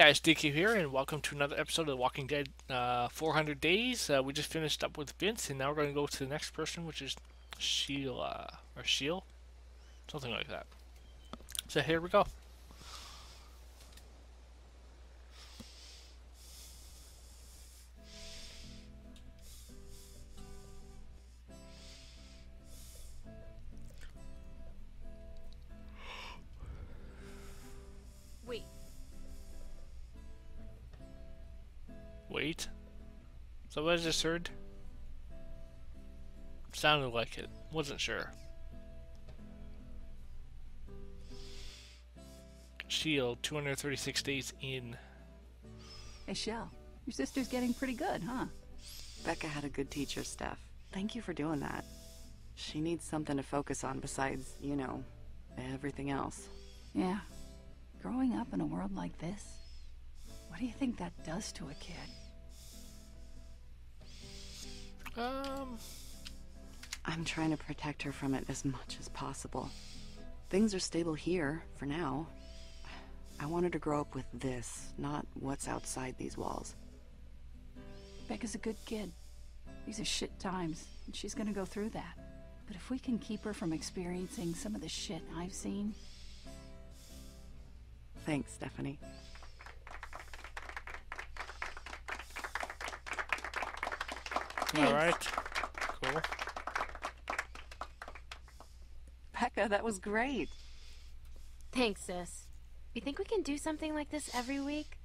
guys, DQ here, and welcome to another episode of The Walking Dead 400 Days. We just finished up with Vince, and now we're going to go to the next person, which is Sheila, or Sheil, something like that. So here we go. Wait. So what I just heard? Sounded like it. Wasn't sure. Sheil, 236 days in. Hey, Shel. Your sister's getting pretty good, huh? Becca had a good teacher, Steph. Thank you for doing that. She needs something to focus on besides, you know, everything else. Yeah. Growing up in a world like this, what do you think that does to a kid? I'm trying to protect her from it as much as possible. Things are stable here, for now. I want her to grow up with this, not what's outside these walls. Becca's a good kid. These are shit times, and she's gonna go through that. But if we can keep her from experiencing some of the shit I've seen... Thanks, Stephanie. All right. Cool. Becca, that was great. Thanks, sis. You think we can do something like this every week?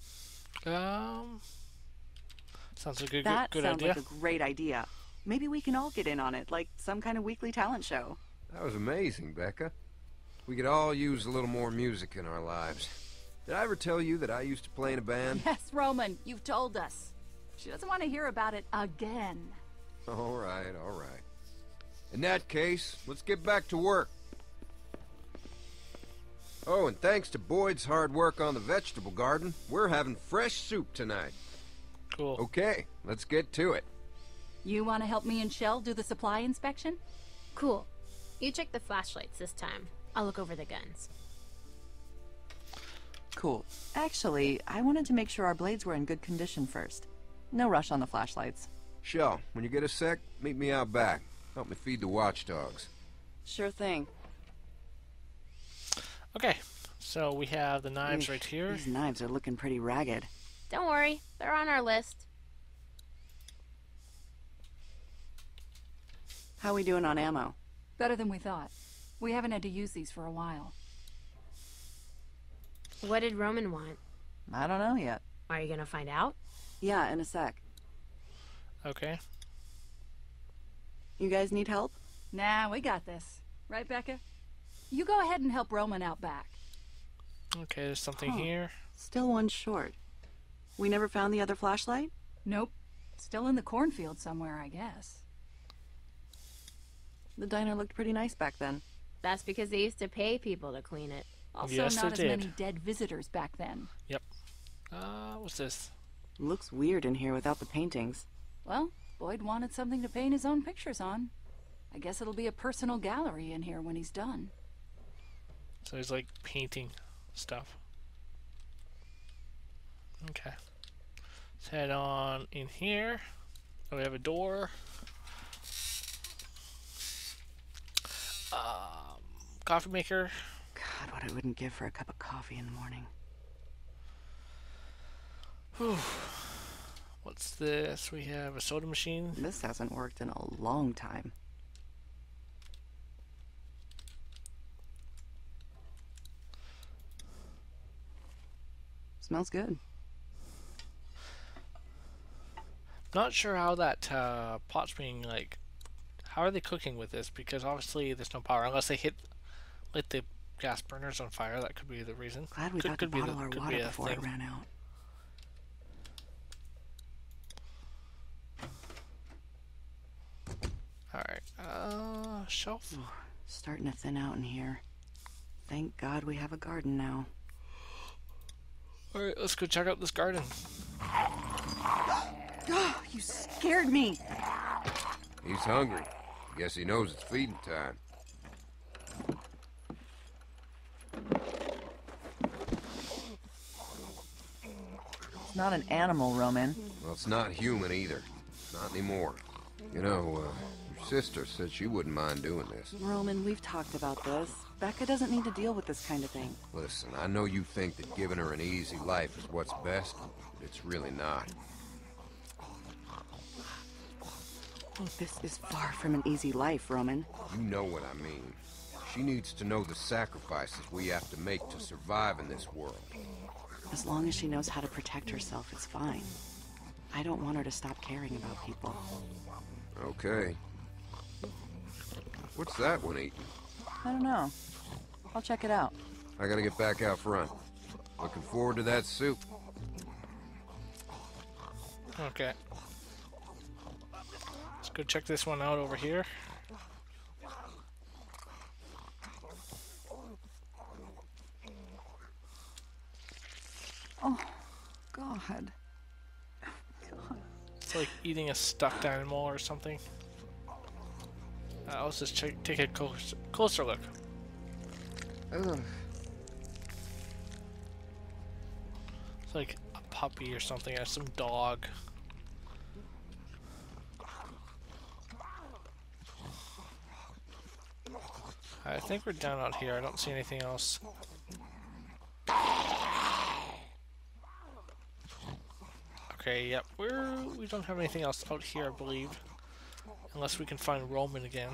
Sounds like a good idea. That sounds like a great idea. Maybe we can all get in on it, like some kind of weekly talent show. That was amazing, Becca. We could all use a little more music in our lives. Did I ever tell you that I used to play in a band? Yes, Roman, you've told us. She doesn't want to hear about it again. All right, all right. In that case, let's get back to work. Oh, and thanks to Boyd's hard work on the vegetable garden, we're having fresh soup tonight. Cool. Okay, let's get to it. You want to help me and Shel do the supply inspection? Cool. You check the flashlights this time. I'll look over the guns. Cool. Actually, I wanted to make sure our blades were in good condition first. No rush on the flashlights. Shel, when you get a sec, meet me out back. Help me feed the watchdogs. Sure thing. Okay, so we have the knives right here. These knives are looking pretty ragged. Don't worry, they're on our list. How we doing on ammo? Better than we thought. We haven't had to use these for a while. What did Roman want? I don't know yet. Are you gonna find out? Yeah, in a sec. Okay. You guys need help? Nah, we got this. Right, Becca? You go ahead and help Roman out back. Okay, there's something here. Still one short. We never found the other flashlight? Nope. Still in the cornfield somewhere, I guess. The diner looked pretty nice back then. That's because they used to pay people to clean it. Also, yes, not as many dead visitors back then. Yep. What's this? Looks weird in here without the paintings. Well, Boyd wanted something to paint his own pictures on. I guess it'll be a personal gallery in here when he's done. So he's like painting stuff. Okay. Let's head on in here. Oh, we have a door. Coffee maker. God, what I wouldn't give for a cup of coffee in the morning. Whew. What's this? We have a soda machine. This hasn't worked in a long time. Smells good. Not sure how that pot's being, like, how are they cooking with this? Because obviously there's no power unless they lit the gas burners on fire. That could be the reason. Glad we got to bottle our water before it ran out. Alright, shelf. Oh, starting to thin out in here. Thank God we have a garden now. Alright, let's go check out this garden. Oh, you scared me! He's hungry. Guess he knows it's feeding time. It's not an animal, Roman. Well, it's not human either. Not anymore. You know, your sister said she wouldn't mind doing this. Roman, we've talked about this. Becca doesn't need to deal with this kind of thing. Listen, I know you think that giving her an easy life is what's best, but it's really not. Oh, this is far from an easy life, Roman. You know what I mean. She needs to know the sacrifices we have to make to survive in this world. As long as she knows how to protect herself, it's fine. I don't want her to stop caring about people. Okay. What's that one eating? I don't know. I'll check it out. I gotta get back out front. Looking forward to that soup. Okay. Let's go check this one out over here. Oh, God. God. It's like eating a stuffed animal or something. Let's just take a closer look. Ugh. It's like a puppy or something, or some dog. I think we're down out here. I don't see anything else. Okay, yep, we don't have anything else out here, I believe. Unless we can find Roman again.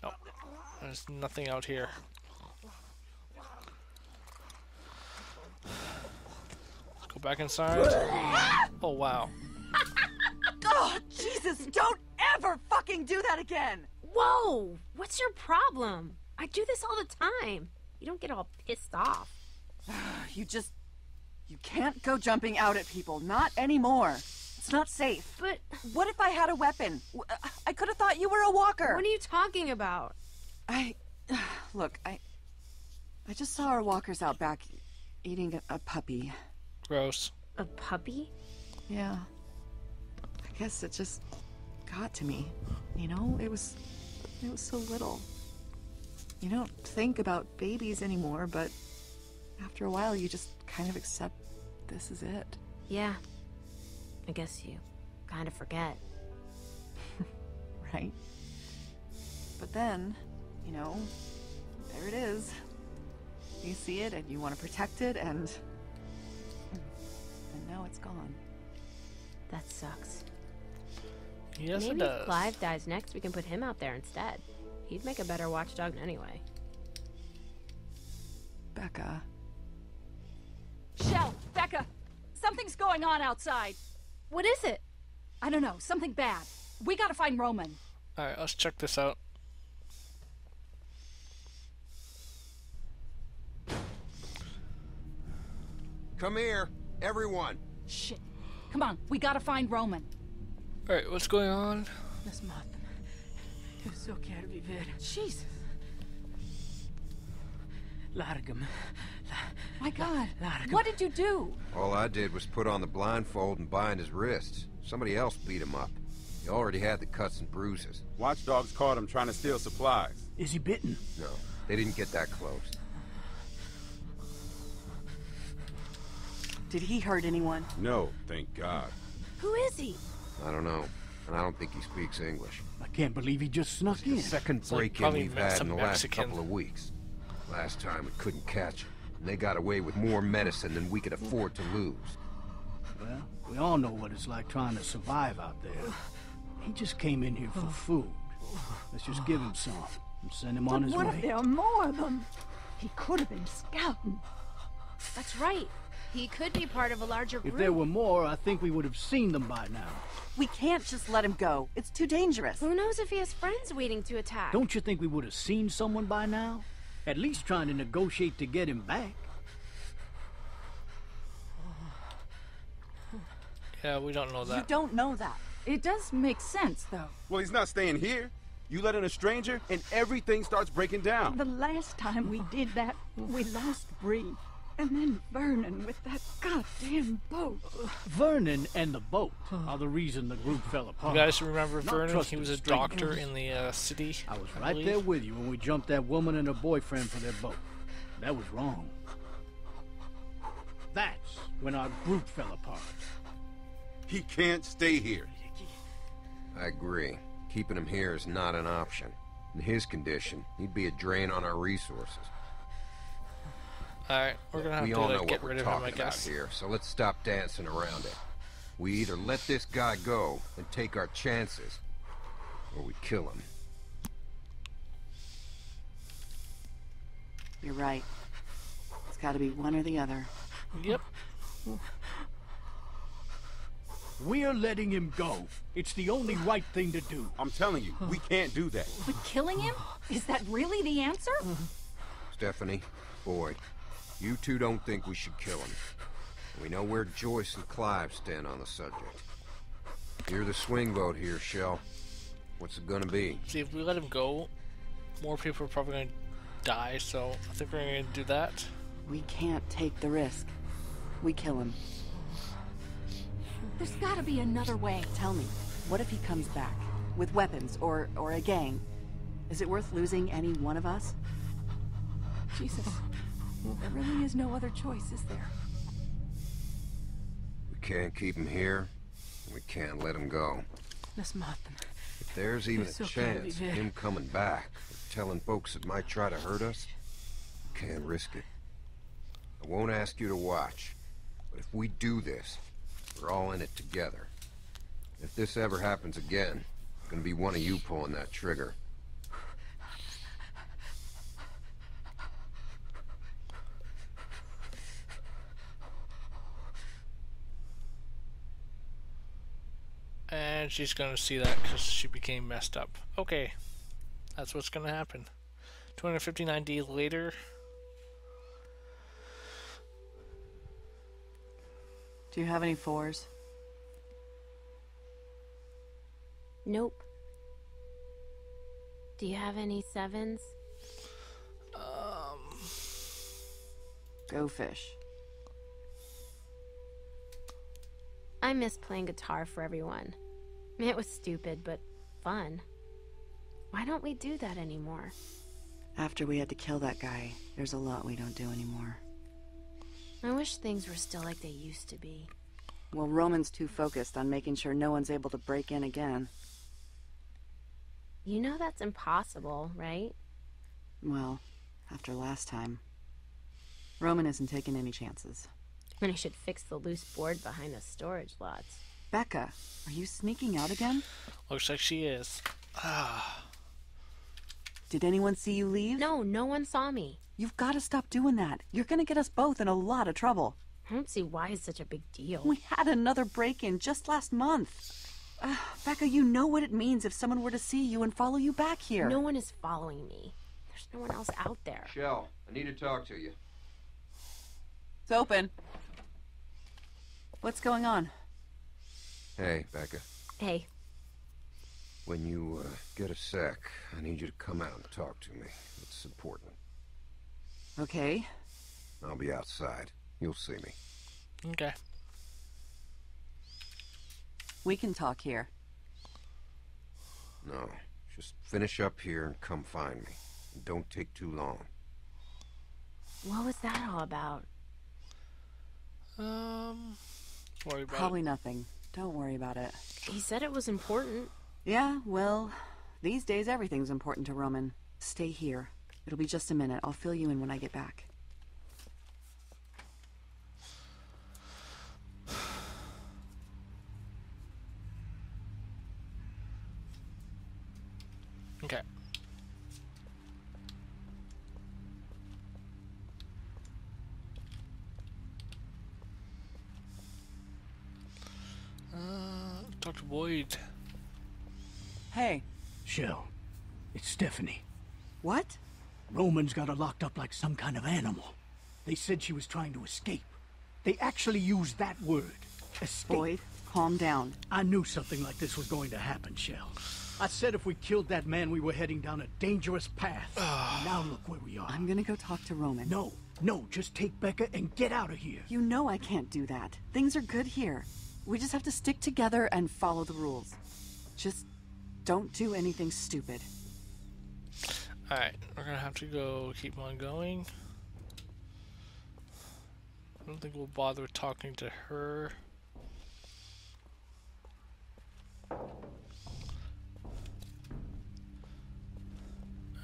Nope, there's nothing out here. Let's go back inside. Oh, wow. Oh, Jesus, don't ever fucking do that again! Whoa, what's your problem? I do this all the time. You don't get all pissed off. You can't go jumping out at people. Not anymore. It's not safe. But... what if I had a weapon? I could have thought you were a walker. What are you talking about? Look, I just saw our walkers out back eating a puppy. Gross. A puppy? Yeah. I guess it just got to me. You know, it was so little. You don't think about babies anymore, but after a while you just kind of accept this is it. Yeah. I guess you kind of forget. Right? But then, you know, there it is. You see it and you want to protect it and now it's gone. That sucks. Yes, it does. Maybe if Clive dies next, we can put him out there instead. He'd make a better watchdog anyway. Becca. Shel, Becca, something's going on outside. What is it? I don't know, something bad. We gotta find Roman. Alright, let's check this out. Come here, everyone. Shit. Come on, we gotta find Roman. Alright, what's going on? Jesus. My God, what did you do? All I did was put on the blindfold and bind his wrists. Somebody else beat him up. He already had the cuts and bruises. Watchdogs caught him trying to steal supplies. Is he bitten? No, they didn't get that close. Did he hurt anyone? No, thank God. Who is he? I don't know, and I don't think he speaks English. I can't believe he just snuck in. The second break-in we've had in the last couple of weeks. Last time we couldn't catch him, and they got away with more medicine than we could afford to lose. Well, we all know what it's like trying to survive out there. He just came in here for food. Let's just give him some and send him on his way. What if there are more of them? He could have been scouting. That's right. He could be part of a larger group. If there were more, I think we would have seen them by now. We can't just let him go. It's too dangerous. Who knows if he has friends waiting to attack? Don't you think we would have seen someone by now? At least trying to negotiate to get him back. Yeah, we don't know that. You don't know that. It does make sense, though. Well, he's not staying here. You let in a stranger, and everything starts breaking down. The last time we did that, we lost Bree. And then Vernon with that goddamn boat. Vernon and the boat are the reason the group fell apart. You guys remember Vernon? He was a doctor in the city. I was right there with you when we jumped that woman and her boyfriend for their boat. That was wrong. That's when our group fell apart. He can't stay here. I agree. Keeping him here is not an option. In his condition, he'd be a drain on our resources. Alright, we're gonna have to get rid of him, I guess. Here, so let's stop dancing around it. We either let this guy go and take our chances, or we kill him. You're right. It's gotta be one or the other. Yep. We're letting him go. It's the only right thing to do. I'm telling you, we can't do that. But killing him? Is that really the answer? Stephanie, Boyd, you two don't think we should kill him. We know where Joyce and Clive stand on the subject. You're the swing vote here, Shel. What's it gonna be? See, if we let him go, more people are probably gonna die, so I think we're gonna do that. We can't take the risk. We kill him. There's gotta be another way. Tell me, what if he comes back? With weapons or a gang? Is it worth losing any one of us? Jesus. There really is no other choice, is there? We can't keep him here. We can't let him go. If there's even a chance of him coming back, or telling folks that might try to hurt us, we can't risk it. I won't ask you to watch, but if we do this, we're all in it together. If this ever happens again, it's gonna be one of you pulling that trigger. And she's gonna see that because she became messed up. Okay, that's what's gonna happen. 259 days later. Do you have any fours? Nope. Do you have any sevens? Go fish. I miss playing guitar for everyone. It was stupid, but fun. Why don't we do that anymore? After we had to kill that guy, there's a lot we don't do anymore. I wish things were still like they used to be. Well, Roman's too focused on making sure no one's able to break in again. You know that's impossible, right? Well, after last time, Roman isn't taking any chances. Then I should fix the loose board behind the storage lots. Becca, are you sneaking out again? Looks like she is. Did anyone see you leave? No, no one saw me. You've got to stop doing that. You're going to get us both in a lot of trouble. I don't see why it's such a big deal. We had another break-in just last month. Becca, you know what it means if someone were to see you and follow you back here. No one is following me. There's no one else out there. Shel, I need to talk to you. It's open. What's going on? Hey, Becca. Hey. When you get a sec, I need you to come out and talk to me. It's important. Okay. I'll be outside. You'll see me. Okay. We can talk here. No. Just finish up here and come find me. Don't take too long. What was that all about? Probably nothing. Don't worry about it. He said it was important. Yeah, well, these days everything's important to Roman. Stay here. It'll be just a minute. I'll fill you in when I get back. Okay. Talk to Boyd. Hey. Shel, it's Stephanie. What? Roman's got her locked up like some kind of animal. They said she was trying to escape. They actually used that word. Escape. Boyd, calm down. I knew something like this was going to happen, Shel. I said if we killed that man, we were heading down a dangerous path. Now look where we are. I'm gonna go talk to Roman. No, no, just take Becca and get out of here. You know I can't do that. Things are good here. We just have to stick together and follow the rules. Just don't do anything stupid. Alright, we're gonna have to go keep on going. I don't think we'll bother talking to her.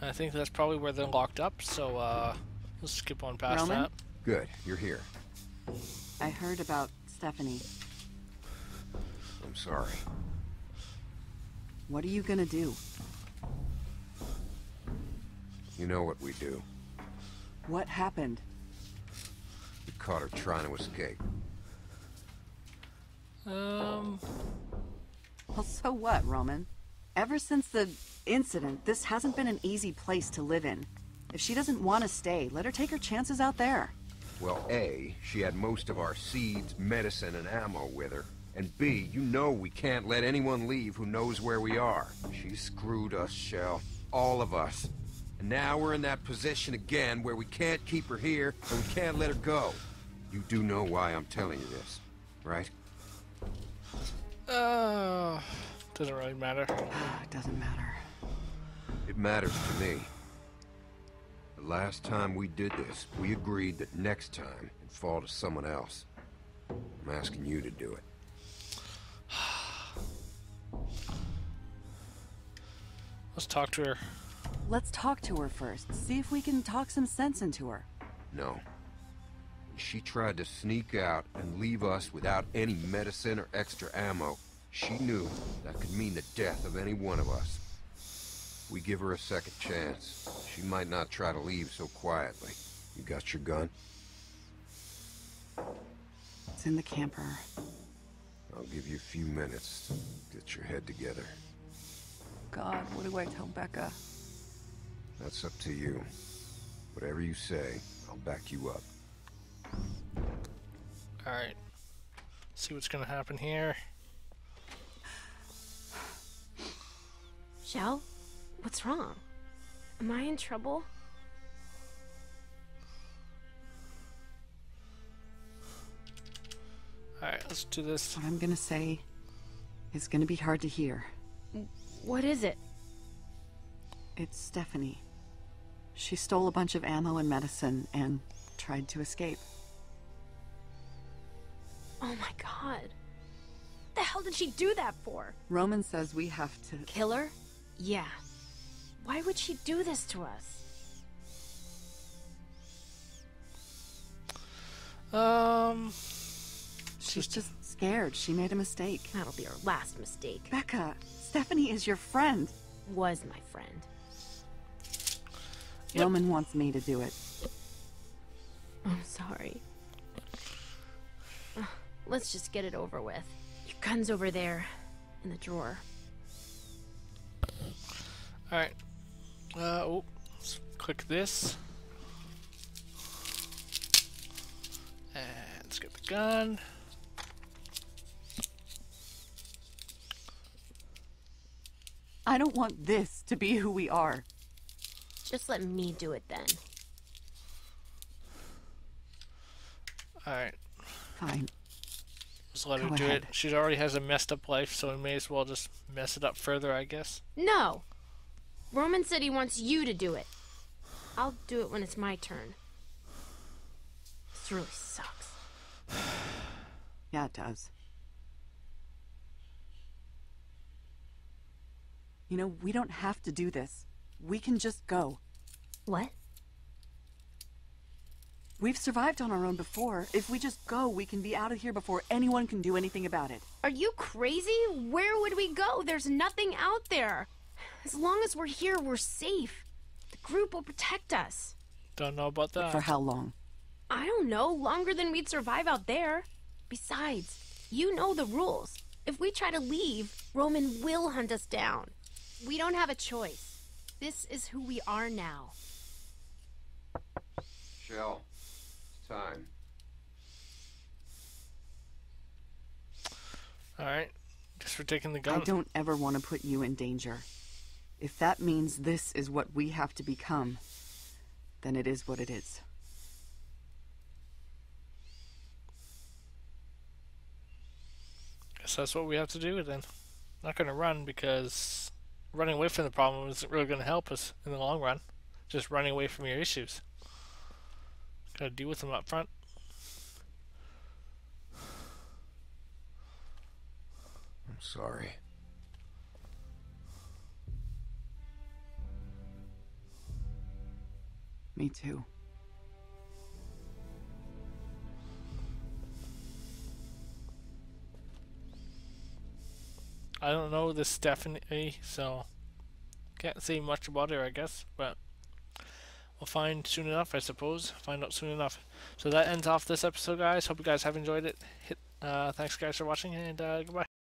I think that's probably where they're locked up, so let's skip on past Roman? That. Good, you're here. I heard about Stephanie. I'm sorry. What are you gonna do? You know what we do. What happened? We caught her trying to escape. Well, so what, Roman? Ever since the incident, this hasn't been an easy place to live in. If she doesn't want to stay, let her take her chances out there. Well, A, she had most of our seeds, medicine, and ammo with her. And B, you know we can't let anyone leave who knows where we are. She screwed us, Shel. All of us. And now we're in that position again where we can't keep her here and we can't let her go. You do know why I'm telling you this, right? Doesn't really matter. It doesn't matter. It matters to me. The last time we did this, we agreed that next time it'd fall to someone else. I'm asking you to do it. Let's talk to her. Let's talk to her first. See if we can talk some sense into her. No. She tried to sneak out and leave us without any medicine or extra ammo. She knew that could mean the death of any one of us. We give her a second chance. She might not try to leave so quietly. You got your gun? It's in the camper. I'll give you a few minutes to get your head together. God, what do I tell Becca? That's up to you. Whatever you say, I'll back you up. Alright. See what's gonna happen here. Shel? What's wrong? Am I in trouble? Alright, let's do this. What I'm gonna say is gonna be hard to hear. What is it? It's Stephanie. She stole a bunch of ammo and medicine and tried to escape. Oh my God. What the hell did she do that for? Roman says we have to... Kill her? Yeah. Why would she do this to us? She's just scared. She made a mistake. That'll be her last mistake. Becca, Stephanie is your friend. Was my friend. Yep. Roman wants me to do it. I'm sorry. Let's just get it over with. Your gun's over there in the drawer. Alright. Oh, let's click this. And let's get the gun. I don't want this to be who we are. Just let me do it then. Alright. Fine. Just let her do it. She already has a messed up life, so we may as well just mess it up further, I guess. No! Roman said he wants you to do it. I'll do it when it's my turn. This really sucks. Yeah, it does. You know, we don't have to do this. We can just go. What? We've survived on our own before. If we just go, we can be out of here before anyone can do anything about it. Are you crazy? Where would we go? There's nothing out there. As long as we're here, we're safe. The group will protect us. Don't know about that. But for how long? I don't know. Longer than we'd survive out there. Besides, you know the rules. If we try to leave, Roman will hunt us down. We don't have a choice. This is who we are now. Shel, it's time. All right. Just for taking the gun. I don't ever want to put you in danger. If that means this is what we have to become, then it is what it is. Guess that's what we have to do then. Not gonna run, because running away from the problem isn't really gonna help us in the long run. Just running away from your issues. Gotta deal with them up front. I'm sorry. Me too. I don't know this Stephanie, so can't say much about her, I guess, but we'll find soon enough, I suppose. Find out soon enough. So that ends off this episode, guys. Hope you guys have enjoyed it. Thanks, guys, for watching, and goodbye.